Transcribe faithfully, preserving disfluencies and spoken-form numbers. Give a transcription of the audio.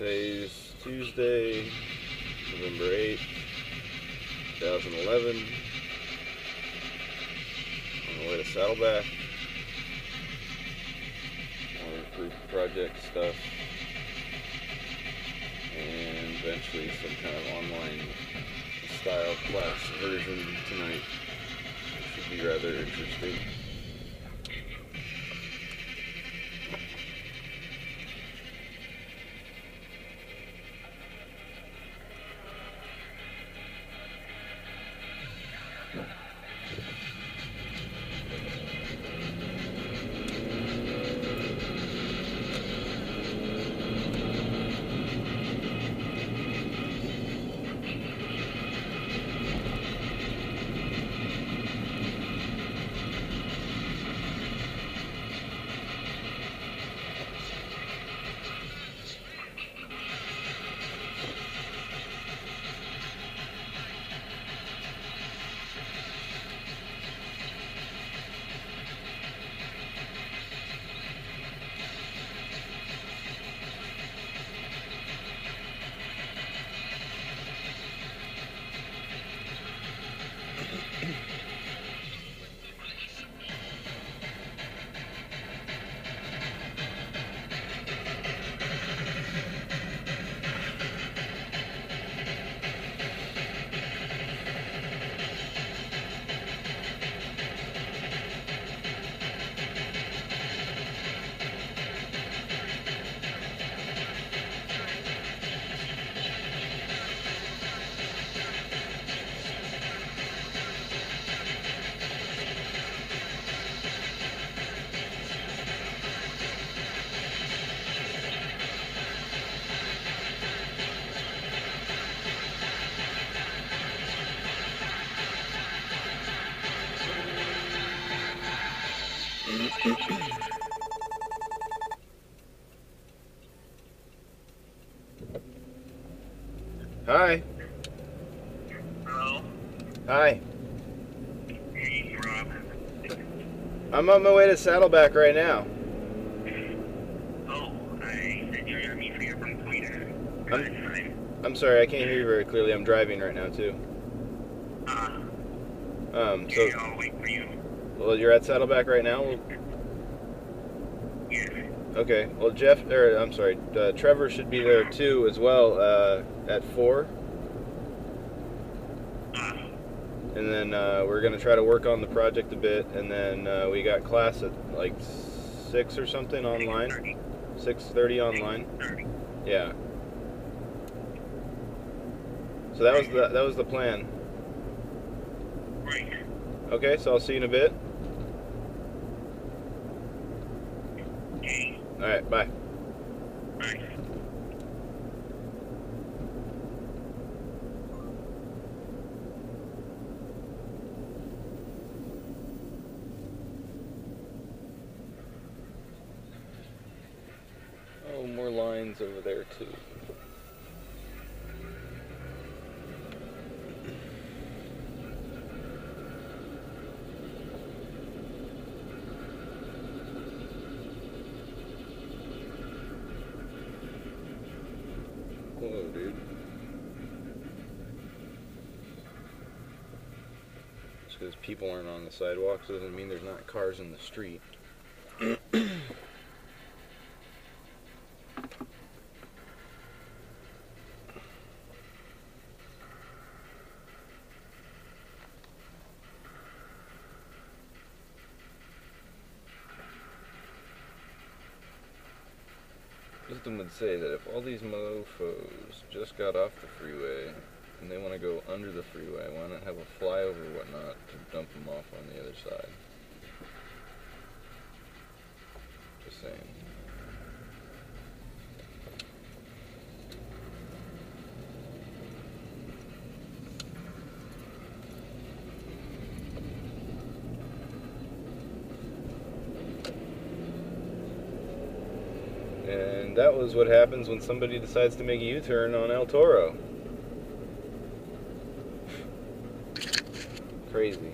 Today's Tuesday, November eighth, two thousand eleven. On the way to Saddleback. More group project stuff. And eventually some kind of online style class version tonight. It should be rather interesting. Hi. Hello. Hi. Hey, Rob. I'm on my way to Saddleback right now. Oh, I said you heard me from Twitter. I'm, I'm sorry, I can't hear you very clearly. I'm driving right now too. Uh, um. So. Yeah, I'll wait for you. Well, you're at Saddleback right now. We'll, okay, well Jeff, or I'm sorry, uh, Trevor should be there too as well, uh, at four. And then uh, we're going to try to work on the project a bit, and then uh, we got class at like six or something online. six thirty online. Yeah. So that was the, that was the plan. Okay, so I'll see you in a bit. All right, bye. Bye. Oh, more lines over there, too. Whoa, dude. Just because people aren't on the sidewalks doesn't mean there's not cars in the street. Wisdom would say that if all these mofos just got off the freeway and they want to go under the freeway, why not have a flyover or whatnot to dump them off on the other side? Just saying. And that was what happens when somebody decides to make a U-turn on El Toro. Crazy.